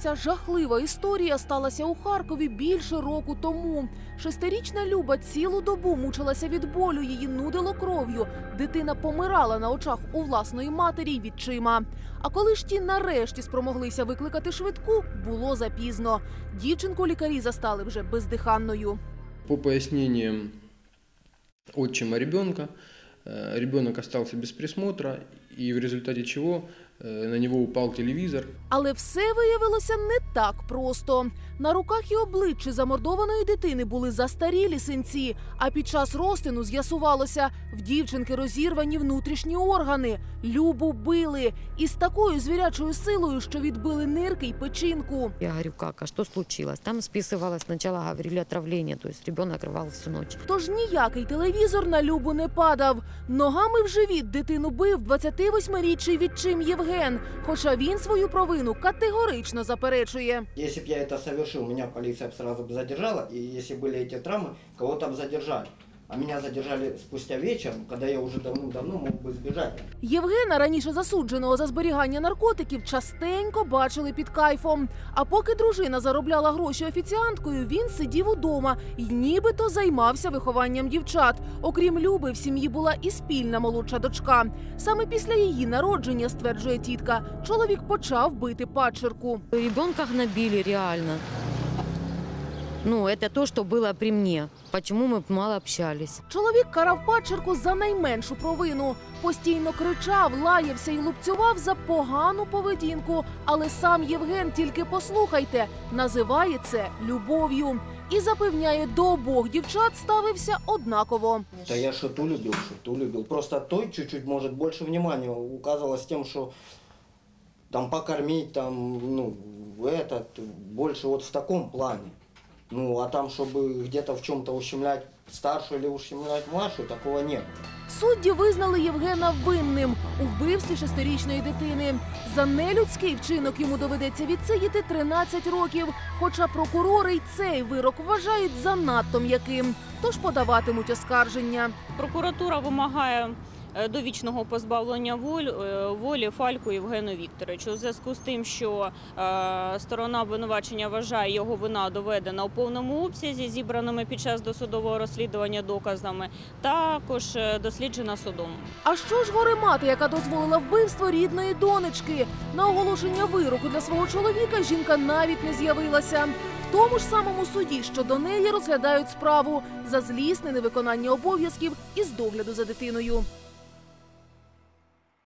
Ця жахлива історія сталася у Харкові більше року тому. Шестирічна Люба цілу добу мучилася від болю, її нудило кров'ю. Дитина помирала на очах у власної матері й відчима. А коли ж ті нарешті спромоглися викликати швидку, було запізно. Дівчинку лікарі застали вже бездиханною. По поясненням отчима дитина, ребенок остался без присмотра, і в результаті чого на нього упав телевізор. Але все виявилося не так просто. На руках і обличчі замордованої дитини були застарілі синці, а під час розтину з'ясувалося, в дівчинки розірвані внутрішні органи. Любу били. Із такою звірячою силою, що відбили нирки й печінку. Я говорю, кака, що случилось? Там списувалось, спочатку говорили отравлення, тобто дитина рвав всю ніч. Тож ніякий телевізор на Любу не падав. Ногами в живіт дитину бив 28-річний відчим Євген, хоча він свою провину категорично заперечує. Якщо б я це совершив, мене поліція б одразу задержала, і якщо були ці травми, когось там задержали. А мене задержали спустя вечором, коли я вже давно мог би збігати. Євгена, раніше засудженого за зберігання наркотиків, частенько бачили під кайфом. А поки дружина заробляла гроші офіціанткою, він сидів удома і нібито займався вихованням дівчат. Окрім Люби, в сім'ї була і спільна молодша дочка. Саме після її народження, стверджує тітка, чоловік почав бити падшерку. Дитинку гнобили реально. Ну, це те, що було при мені. Чому ми мало спілкувалися? Чоловік карав падшерку за найменшу провину. Постійно кричав, лаявся і лупцював за погану поведінку. Але сам Євген, тільки послухайте, називає це любов'ю. І запевняє, до обох дівчат ставився однаково. Та я що ту любив, що ту любив. Просто той чуть-чуть, може, більше уваги указувалось тим, що там покормити, там, ну, більше от в такому плані. Ну, а там, щоб десь в чомусь ущемляти старшу або ущемляти младшу, такого немає. Судді визнали Євгена винним у вбивстві шестирічної дитини. За нелюдський вчинок йому доведеться відсидіти 13 років, хоча прокурори й цей вирок вважають занадто м'яким, тож подаватимуть оскарження. Прокуратура вимагає довічного позбавлення волі Фальку Євгену Вікторовичу. У зв'язку з тим, що сторона обвинувачення вважає, його вина доведена у повному обсязі, зібраними під час досудового розслідування доказами, також досліджена судом. А що ж горе мати, яка дозволила вбивство рідної донечки? На оголошення вироку для свого чоловіка жінка навіть не з'явилася. В тому ж самому суді, що до неї розглядають справу за злісне невиконання обов'язків із догляду за дитиною.